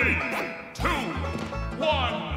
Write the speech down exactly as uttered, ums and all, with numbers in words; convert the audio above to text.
three, two, one.